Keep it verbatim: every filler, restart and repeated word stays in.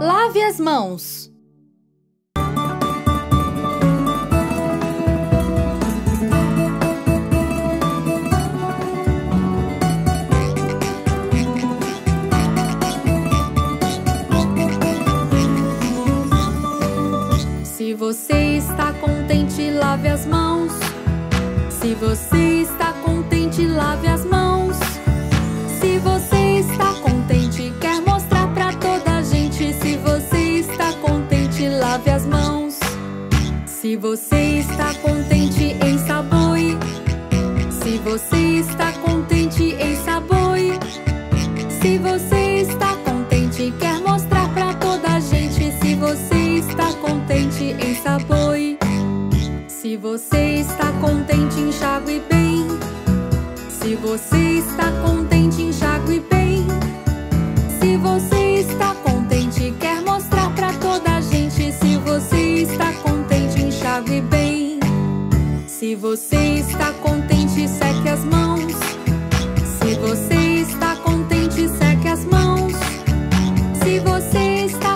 Lave as mãos. Se você está contente, lave as mãos. Se você está contente, lave as mãos. Se você está contente, quer mostrar pra toda a gente. Se você está contente, lave as mãos. Se você está contente, ensaboe. Se você está contente, ensaboe. Se você está contente, quer mostrar pra toda a gente. Se você está contente, ensaboe. Se você está contente, enxague bem. Se você está contente, enxague bem. Se você está contente, quer mostrar pra toda a gente. Se você está contente, enxague bem. Se você está contente, seque as mãos. Se você está contente, seque as mãos. Se você está